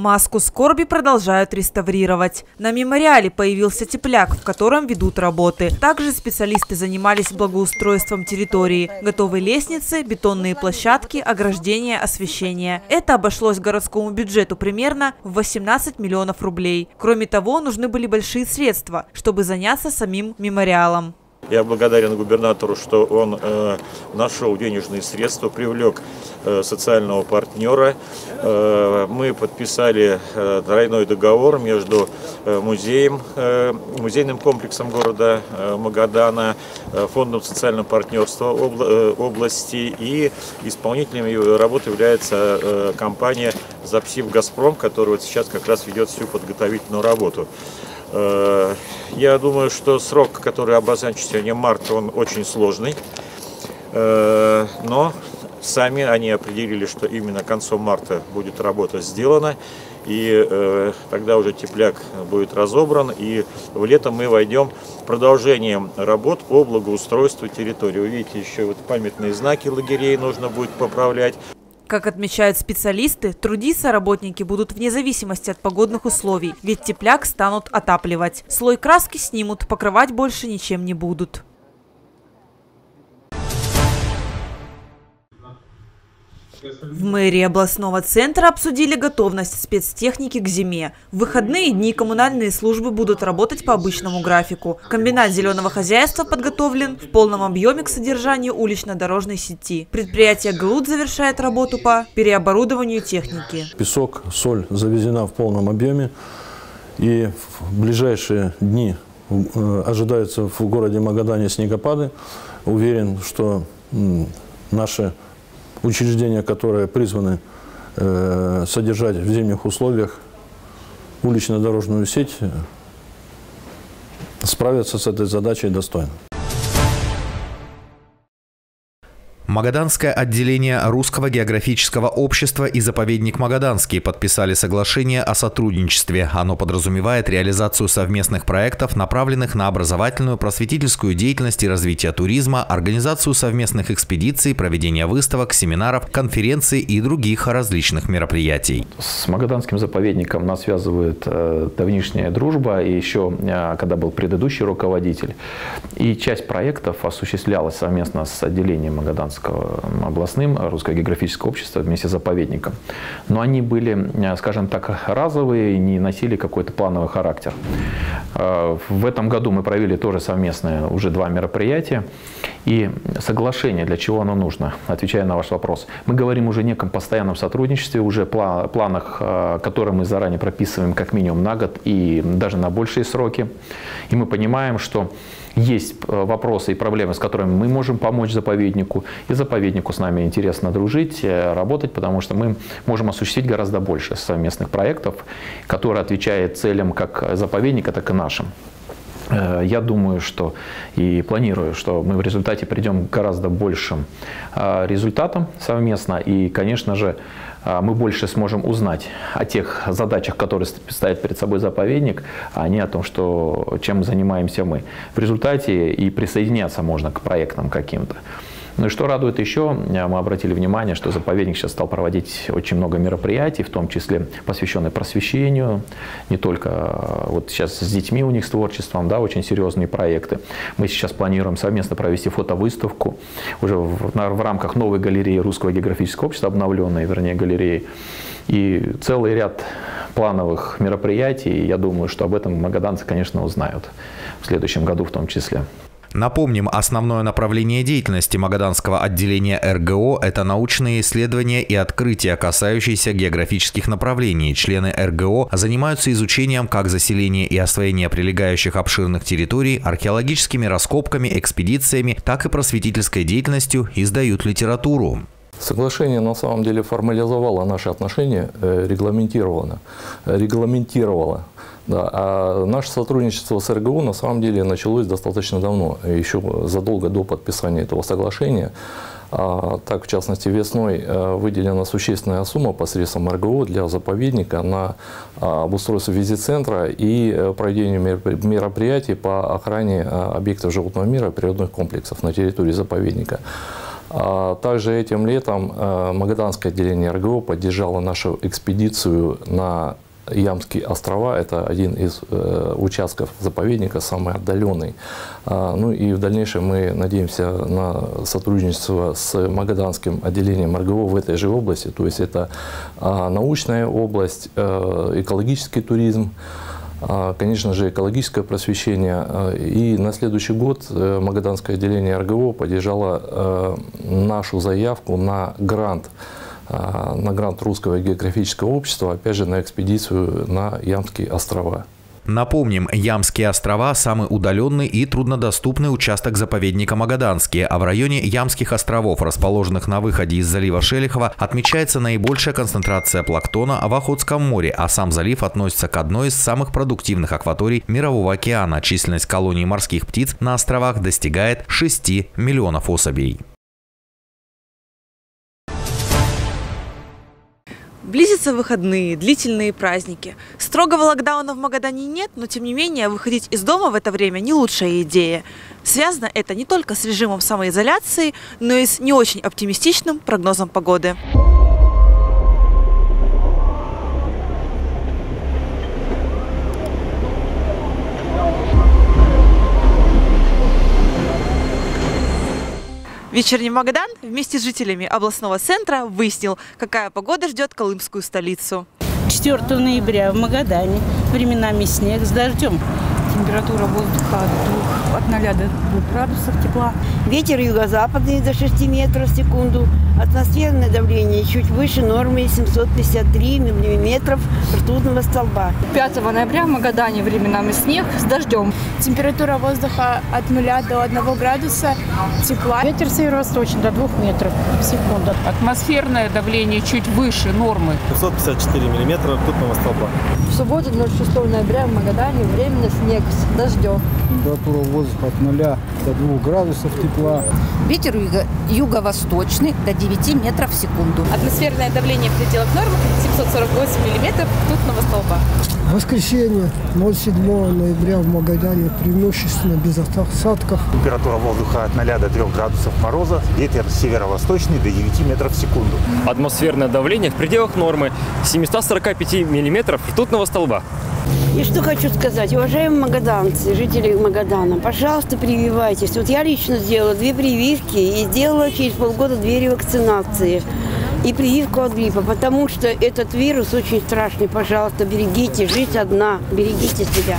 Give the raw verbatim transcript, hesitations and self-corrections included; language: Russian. Маску скорби продолжают реставрировать. На мемориале появился тепляк, в котором ведут работы. Также специалисты занимались благоустройством территории. Готовы лестницы, бетонные площадки, ограждения, освещение. Это обошлось городскому бюджету примерно в восемнадцать миллионов рублей. Кроме того, нужны были большие средства, чтобы заняться самим мемориалом. Я благодарен губернатору, что он э, нашел денежные средства, привлек э, социального партнера. Э, мы подписали э, тройной договор между музеем, э, музейным комплексом города э, Магадана, э, фондом социального партнерства обла э, области, и исполнителем работы является э, компания «Запсибгазпром», которая вот сейчас как раз ведет всю подготовительную работу. Я думаю, что срок, который обозначен сегодня, март, он очень сложный, но сами они определили, что именно к концу марта будет работа сделана, и тогда уже тепляк будет разобран, и в лето мы войдем продолжением работ по благоустройству территории. Вы видите, еще вот памятные знаки лагерей нужно будет поправлять. Как отмечают специалисты, трудиться работники будут вне зависимости от погодных условий, ведь тепляк станут отапливать. Слой краски снимут, покрывать больше ничем не будут. В мэрии областного центра обсудили готовность спецтехники к зиме. В выходные дни коммунальные службы будут работать по обычному графику. Комбинат зеленого хозяйства подготовлен в полном объеме к содержанию улично-дорожной сети. Предприятие ГЛУД завершает работу по переоборудованию техники. Песок, соль завезена в полном объеме. И в ближайшие дни ожидаются в городе Магадане снегопады. Уверен, что наши учреждения, которые призваны э, содержать в зимних условиях улично-дорожную сеть, справятся с этой задачей достойно. Магаданское отделение Русского географического общества и заповедник Магаданский подписали соглашение о сотрудничестве. Оно подразумевает реализацию совместных проектов, направленных на образовательную, просветительскую деятельность и развитие туризма, организацию совместных экспедиций, проведение выставок, семинаров, конференций и других различных мероприятий. С Магаданским заповедником нас связывает давнишняя дружба, и еще когда был предыдущий руководитель. И часть проектов осуществлялась совместно с отделением Магаданского областным Русское географическое общество вместе с заповедником. Но они были, скажем так, разовые, не носили какой-то плановый характер. В этом году мы провели тоже совместные уже два мероприятия. И соглашение, для чего оно нужно, отвечая на ваш вопрос. Мы говорим уже о неком постоянном сотрудничестве, уже о планах, которые мы заранее прописываем как минимум на год и даже на большие сроки. И мы понимаем, что есть вопросы и проблемы, с которыми мы можем помочь заповеднику. И заповеднику с нами интересно дружить, работать, потому что мы можем осуществить гораздо больше совместных проектов, которые отвечают целям как заповедника, так и нашим. Я думаю, что и планирую, что мы в результате придем к гораздо большим результатам совместно. И, конечно же, мы больше сможем узнать о тех задачах, которые ставит перед собой заповедник, а не о том, что, чем занимаемся мы. В результате и присоединяться можно к проектам каким-то. Ну и что радует еще, мы обратили внимание, что заповедник сейчас стал проводить очень много мероприятий, в том числе посвященных просвещению, не только вот сейчас с детьми у них, с творчеством, да, очень серьезные проекты. Мы сейчас планируем совместно провести фотовыставку уже в, в рамках новой галереи Русского географического общества, обновленной, вернее, галереи, и целый ряд плановых мероприятий. Я думаю, что об этом магаданцы, конечно, узнают в следующем году в том числе. Напомним, основное направление деятельности Магаданского отделения эр гэ о – это научные исследования и открытия, касающиеся географических направлений. Члены эр гэ о занимаются изучением как заселения и освоения прилегающих обширных территорий, археологическими раскопками, экспедициями, так и просветительской деятельностью, издают литературу. Соглашение на самом деле формализовало наши отношения, регламентировано, регламентировало. Да, а наше сотрудничество с эр гэ о на самом деле началось достаточно давно, еще задолго до подписания этого соглашения. А, так, в частности, весной выделена существенная сумма посредством эр гэ о для заповедника на обустройство визит-центра и проведение мероприятий по охране объектов животного мира и природных комплексов на территории заповедника. Также этим летом Магаданское отделение эр гэ у поддержало нашу экспедицию на Ямские острова. Это один из э, участков заповедника, самый отдаленный. А, ну и в дальнейшем мы надеемся на сотрудничество с Магаданским отделением эр гэ у в этой же области. То есть это а, научная область, э, экологический туризм, а, конечно же, экологическое просвещение. А, и на следующий год э, Магаданское отделение эр гэ у поддержало э, нашу заявку на грант. на грант Русского географического общества, опять же, на экспедицию на Ямские острова. Напомним, Ямские острова – самый удаленный и труднодоступный участок заповедника Магаданский, а в районе Ямских островов, расположенных на выходе из залива Шелехова, отмечается наибольшая концентрация планктона в Охотском море, а сам залив относится к одной из самых продуктивных акваторий Мирового океана. Численность колоний морских птиц на островах достигает шести миллионов особей. Близятся выходные, длительные праздники. Строгого локдауна в Магадане нет, но тем не менее выходить из дома в это время не лучшая идея. Связано это не только с режимом самоизоляции, но и с не очень оптимистичным прогнозом погоды. Вечерний Магадан вместе с жителями областного центра выяснил, какая погода ждет колымскую столицу. четвёртого ноября в Магадане временами снег с дождем. Температура воздуха от, двух, от ноля до двух градусов тепла. Ветер юго-западный до шести метров в секунду. Атмосферное давление чуть выше нормы семьсот пятьдесят три миллиметра ртутного столба. пятого ноября в Магадане временами снег с дождем. Температура воздуха от ноля до одного градуса тепла. Ветер северо-восточный до двух метров в секунду. Атмосферное давление чуть выше нормы. семьсот пятьдесят четыре миллиметра ртутного столба. В субботу двадцать шестого ноября в Магадане временно снег с дождем. Температура воздуха от ноля до двух градусов тепла. Ветер юго-восточный до девяти метров в секунду. Атмосферное давление в пределах нормы семьсот сорок восемь миллиметров ртутного столба. Воскресенье, ноль седьмого ноября в Магадане преимущественно без осадков. Температура воздуха от ноля до трёх градусов мороза. Ветер северо-восточный до девяти метров в секунду. Атмосферное давление в пределах нормы семисот сорока пяти миллиметров ртутного столба. И что хочу сказать, уважаемые магаданцы, жители Магадана, пожалуйста, прививайтесь. Вот я лично сделала две прививки и сделала через полгода две ревакцинации и прививку от гриппа, потому что этот вирус очень страшный. Пожалуйста, берегите, жизнь одна, берегите себя.